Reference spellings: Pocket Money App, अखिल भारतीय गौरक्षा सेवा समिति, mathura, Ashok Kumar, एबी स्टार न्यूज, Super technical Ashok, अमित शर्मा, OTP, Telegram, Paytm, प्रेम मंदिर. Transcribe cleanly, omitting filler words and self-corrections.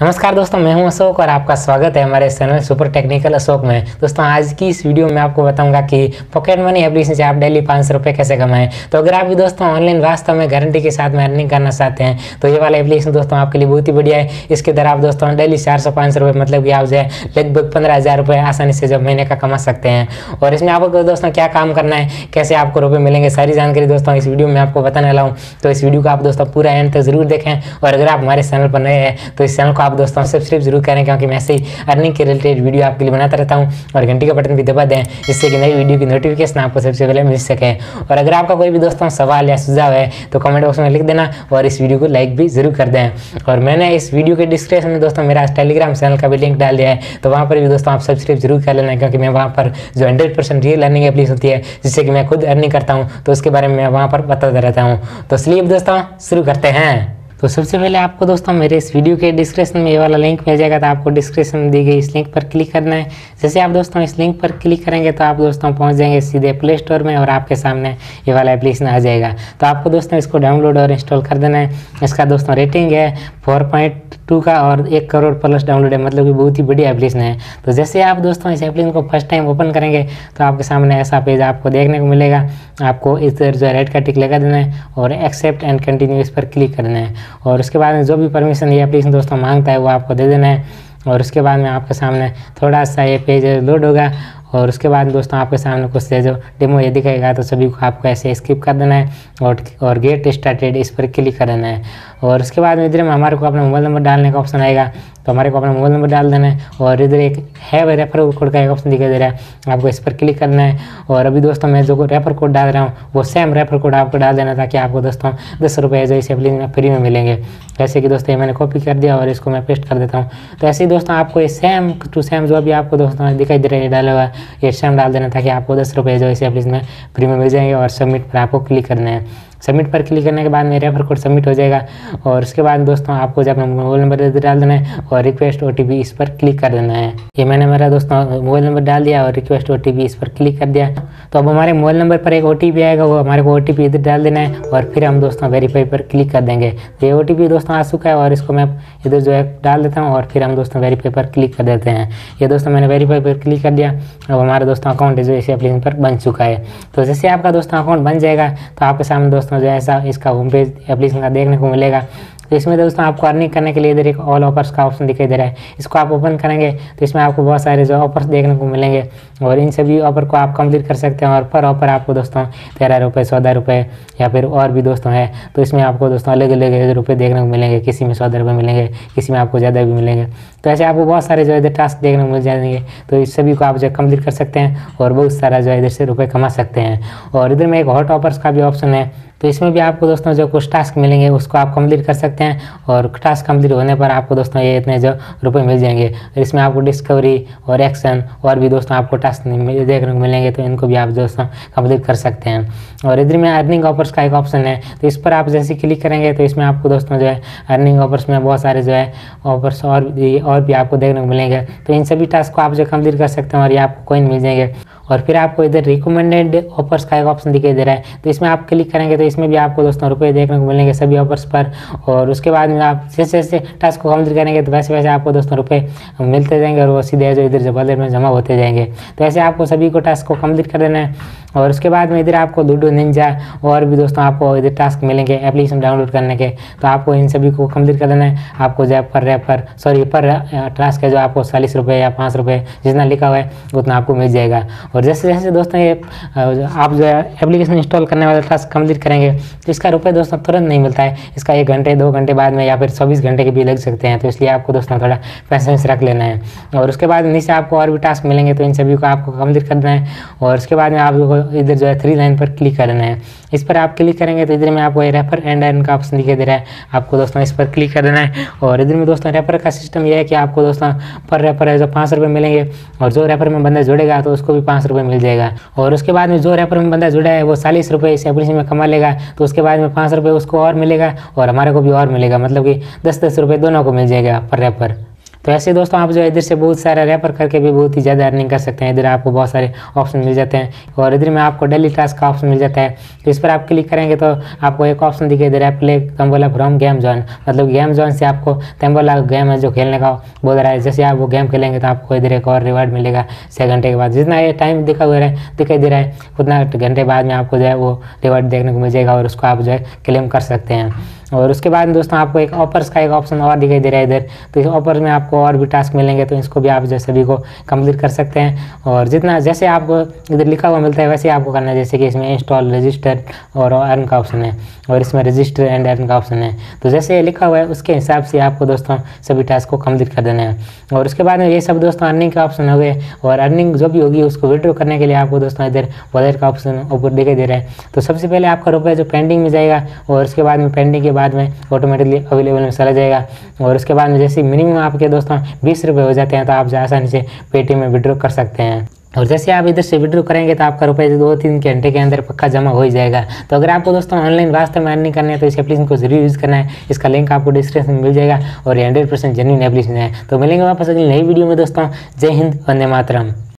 नमस्कार दोस्तों, मैं हूं अशोक और आपका स्वागत है हमारे चैनल सुपर टेक्निकल अशोक में। दोस्तों, आज की इस वीडियो में आपको बताऊंगा कि पॉकेट मनी एप्लीकेशन से आप डेली 500 रुपये कैसे कमाएं। तो अगर आप भी दोस्तों ऑनलाइन वास्तव में गारंटी के साथ में अर्निंग करना चाहते हैं तो ये वाला एप्लीकेशन दोस्तों आपके लिए बहुत ही बढ़िया है। इसके द्वारा आप दोस्तों डेली 400-500 रुपये मतलब कि आप जो है लगभग 15,000 रुपये आसानी से जब महीने का कमा सकते हैं। और इसमें आपको दोस्तों क्या काम करना है, कैसे आपको रुपये मिलेंगे, सारी जानकारी दोस्तों इस वीडियो में आपको बताने वाला हूँ। तो इस वीडियो को आप दोस्तों पूरा एंड तक जरूर देखें। और अगर आप हमारे चैनल पर नए हैं तो इस चैनल को आप दोस्तों सब्सक्राइब जरूर करें, क्योंकि मैं ऐसे ही अर्निंग के रिलेटेड वीडियो आपके लिए बनाता रहता हूं। और घंटी का बटन भी दबा दें, जिससे कि नई वीडियो की नोटिफिकेशन आपको सबसे पहले मिल सके। और अगर आपका कोई भी दोस्तों सवाल या सुझाव है तो कमेंट बॉक्स में लिख देना और इस वीडियो को लाइक भी जरूर कर दें। और मैंने इस वीडियो के डिस्क्रिप्शन में दोस्तों मेरा टेलीग्राम चैनल का भी लिंक डाल दिया है, तो वहाँ पर भी दोस्तों आप सब्सक्राइब जरूर कर लेना, क्योंकि मैं वहाँ पर जो 100% रियल अर्निंग एप्लीकेशन होती है जिससे कि मैं खुद अर्निंग करता हूँ, तो उसके बारे में मैं वहाँ पर बताता रहता हूँ। तो इसलिए दोस्तों शुरू करते हैं। तो सबसे पहले आपको दोस्तों मेरे इस वीडियो के डिस्क्रिप्शन में ये वाला लिंक मिल जाएगा, तो आपको डिस्क्रिप्शन में दी गई इस लिंक पर क्लिक करना है। जैसे आप दोस्तों इस लिंक पर क्लिक करेंगे तो आप दोस्तों पहुंच जाएंगे सीधे प्ले स्टोर में और आपके सामने ये वाला एप्लीकेशन आ जाएगा। तो आपको दोस्तों इसको डाउनलोड और इंस्टॉल कर देना है। इसका दोस्तों रेटिंग है 4.2 का और 1 करोड़ प्लस डाउनलोड है, मतलब कि बहुत ही बढ़िया एप्लीकेशन है। तो जैसे आप दोस्तों इस एप्लीकेशन को फर्स्ट टाइम ओपन करेंगे तो आपके सामने ऐसा पेज आपको देखने को मिलेगा। आपको इधर जो रेड का टिक लगा देना है और एक्सेप्ट एंड कंटिन्यू इस पर क्लिक करना है। और उसके बाद में जो भी परमिशन ये एप्लीकेशन दोस्तों मांगता है वो आपको दे देना है। और उसके बाद में आपके सामने थोड़ा सा ये पेज लोड होगा और उसके बाद दोस्तों आपके सामने कुछ जो डेमो ये दिखाएगा, तो सभी को आपको ऐसे स्किप कर देना है और गेट स्टार्टेड इस पर क्लिक कर देना है। और उसके बाद में इधर में हमारे को अपना मोबाइल नंबर डालने का ऑप्शन आएगा, तो हमारे को अपना मोबाइल नंबर डाल देना है। और इधर एक हैव रेफर कोड का एक ऑप्शन दिखाई दे रहा है, आपको इस पर क्लिक करना है। और अभी दोस्तों मैं जो रेफर कोड डाल रहा हूँ वो सेम रेफर कोड आपको डाल देना, ताकि आपको दोस्तों 10 रुपये जो इस एप्लीकेशन में फ्री में मिलेंगे। जैसे कि दोस्तों ये मैंने कॉपी कर दिया और इसको मैं पेस्ट कर देता हूँ। तो ऐसे ही दोस्तों आपको ये सेम टू सेम जो भी आपको दोस्तों दिखाई दे रहा है डाला हुआ ये सेम डाल देना, ताकि आपको 10 रुपये जो इस एप्लीकेशन में फ्री में मिल जाएंगे। और सबमिट पर आपको क्लिक करना है। सबमिट पर क्लिक करने के बाद मेरा रेफर कोड सबमिट हो जाएगा। और उसके बाद दोस्तों आपको जब मोबाइल नंबर डाल देना है और रिक्वेस्ट OTP इस पर क्लिक कर देना है। ये मैंने मेरा दोस्तों मोबाइल नंबर डाल दिया और रिक्वेस्ट OTP इस पर क्लिक कर दिया। तो अब हमारे मोबाइल नंबर पर एक OTP आएगा, वो हमारे को OTP इधर डाल देना है और फिर हम दोस्तों वेरीफाई पर क्लिक कर देंगे। तो ये OTP दोस्तों आ चुका है और इसको मैं इधर जो है डाल देता हूँ और फिर हम दोस्तों वेरीफाई पर क्लिक कर देते हैं। ये दोस्तों मैंने वेरीफाई पर क्लिक कर दिया। अब हमारा दोस्तों अकाउंट जो इस एप्लीकेशन पर बन चुका है। तो जैसे आपका दोस्तों अकाउंट बन जाएगा तो आपके सामने दोस्तों जो ऐसा इसका होम पेज एप्लीकेशन का देखने को मिलेगा। तो इसमें दोस्तों आपको अर्निंग करने के लिए इधर एक ऑल ऑफर्स का ऑप्शन दिखाई दे रहा है, इसको आप ओपन करेंगे तो इसमें आपको बहुत सारे जो ऑफर्स देखने को मिलेंगे और इन सभी ऑफर को आप कंप्लीट कर सकते हैं। और पर ऑफर आपको दोस्तों 13 रुपये, 14 रुपये या फिर और भी दोस्तों है, तो इसमें आपको दोस्तों अलग अलग रुपये देखने को मिलेंगे। किसी में 14 रुपये मिलेंगे, किसी में आपको ज़्यादा भी मिलेंगे। तो ऐसे आपको बहुत सारे जो इधर टास्क देखने को मिल जाएंगे, तो इस सभी को आप जो कम्प्लीट कर सकते हैं और बहुत सारा जो इधर से रुपये कमा सकते हैं। और इधर में एक हॉट ऑफर्स का भी ऑप्शन है, तो इसमें भी आपको दोस्तों जो कुछ टास्क मिलेंगे उसको आप कंप्लीट कर सकते हैं। और टास्क कंप्लीट होने पर आपको दोस्तों ये इतने जो रुपए मिल जाएंगे। इसमें आपको डिस्कवरी और एक्शन और भी दोस्तों आपको टास्क देखने को मिलेंगे, तो इनको भी आप दोस्तों कंप्लीट कर सकते हैं। और इधर में अर्निंग ऑफर्स का एक ऑप्शन है, तो इस पर आप जैसे क्लिक करेंगे तो इसमें आपको दोस्तों जो है अर्निंग ऑफर्स में बहुत सारे जो है ऑफर्स और भी आपको देखने को मिलेंगे। तो इन सभी टास्क को आप जो कंप्लीट कर सकते हैं और ये आपको कॉइन मिल जाएंगे। और फिर आपको इधर रिकमेंडेड ऑफर्स का एक ऑप्शन दिखाई दे रहा है, तो इसमें आप क्लिक करेंगे तो इसमें भी आपको दोस्तों रुपये देखने को मिलेंगे सभी ऑफर्स पर। और उसके बाद में आप जैसे जैसे टास्क को कंप्लीट करेंगे तो वैसे वैसे आपको दोस्तों रुपये मिलते जाएंगे और वो सीधे जो इधर वॉलेट में जमा होते जाएंगे। तो ऐसे आपको सभी को टास्क को कंप्लीट कर देना है। और उसके बाद में इधर आपको लूडो निंजा और भी दोस्तों आपको इधर टास्क मिलेंगे एप्लीकेशन डाउनलोड करने के, तो आपको इन सभी को कंप्लीट कर देना है। आपको जो पर टास्क है जो आपको 40 रुपये या 5 रुपये जितना लिखा हुआ है उतना आपको मिल जाएगा। और जैसे जैसे दोस्तों ये आप जो है एप्लीकेशन इंस्टॉल करने वाला टास्क कंप्लीट करेंगे तो इसका रुपये दोस्तों तुरंत नहीं मिलता है, इसका 1 घंटे 2 घंटे बाद में या फिर 24 घंटे के भी लग सकते हैं। तो इसलिए आपको दोस्तों थोड़ा पेशेंस रख लेना है। और उसके बाद नीचे आपको और भी टास्क मिलेंगे, तो इन सभी को आपको कंप्लीट करना है। और उसके बाद में आप इधर जो है 3 लाइन पर क्लिक करना है, इस पर आप क्लिक करेंगे तो इधर में आपको रेफर एंड अर्न का ऑप्शन दिखाई दे रहा है, आपको दोस्तों इस पर क्लिक कर देना है। और इधर में दोस्तों रेफर का सिस्टम यह है कि आपको दोस्तों पर रेफर है जो 5 रुपये मिलेंगे और जो रेफर में बंदा जुड़ेगा तो उसको भी 5 रुपये मिल जाएगा। और उसके बाद में जो रेफर में बंदा जुड़ा है वो 40 रुपये इस एप्लीकेशन में कमा लेगा, तो उसके बाद में 5 रुपये उसको और मिलेगा और हमारे को भी और मिलेगा, मतलब कि 10-10 रुपये दोनों को मिल जाएगा पर रेफर। तो ऐसे दोस्तों आप जो इधर से बहुत सारा रेफर करके भी बहुत ही ज़्यादा अर्निंग कर सकते हैं। इधर आपको बहुत सारे ऑप्शन मिल जाते हैं और इधर में आपको डेली टास्क का ऑप्शन मिल जाता है। तो इस पर आप क्लिक करेंगे तो आपको एक ऑप्शन दिखे इधर app play tambola from game zone, मतलब गेम जॉन से आपको तंबोला गेम है जो खेलने का बोल रहा है। जैसे आप वो गेम खेलेंगे तो आपको इधर एक और रिवार्ड मिलेगा 6 घंटे के बाद। जितना ये टाइम दिखा हुआ है दिखाई दे रहा है उतना घंटे बाद में आपको जो है वो रिवार्ड देखने को मिल जाएगा और उसको आप जो है क्लेम कर सकते हैं। और उसके बाद दोस्तों आपको एक ऑफर्स का एक ऑप्शन और दिखाई दे रहा है इधर, तो इस ऑफर्स में आपको और भी टास्क मिलेंगे तो इसको भी आप जो सभी को कंप्लीट कर सकते हैं। और जितना जैसे आपको इधर लिखा हुआ मिलता है वैसे आपको करना है, जैसे कि इसमें इंस्टॉल रजिस्टर और अर्न का ऑप्शन है और इसमें रजिस्टर एंड अर्न का ऑप्शन है। तो जैसे लिखा हुआ है उसके हिसाब से आपको दोस्तों सभी टास्क को कम्प्लीट कर देना है। और उसके बाद में ये सब दोस्तों अर्निंग का ऑप्शन हो गए और अर्निंग जो भी होगी उसको विड्रॉ करने के लिए आपको दोस्तों इधर वॉलेट का ऑप्शन ऊपर दिखाई दे रहा है। तो सबसे पहले आपका रुपया जो पेंडिंग में जाएगा और उसके बाद में पेंडिंग बाद में ऑटोमेटिकली अवेलेबल में चला जाएगा। और उसके बाद में जैसे मिनिमम आपके दोस्तों 20 रुपये हो जाते हैं तो आप आसानी से पेटीएम में विड्रॉ कर सकते हैं। और जैसे आप इधर से विड्रॉ करेंगे तो आपका रुपये 2-3 घंटे के अंदर पक्का जमा हो ही जाएगा। तो अगर आपको दोस्तों ऑनलाइन वास्तव में अर्निंग करनी है तो इस एप्लीकेशन को जरूर यूज़ करना है। इसका लिंक आपको डिस्क्रिप्शन में मिल जाएगा और 100% जेन्युइन एप्लीकेशन है। तो मिलेंगे वापस अगली नई वीडियो में दोस्तों। जय हिंद, वंदे मातरम।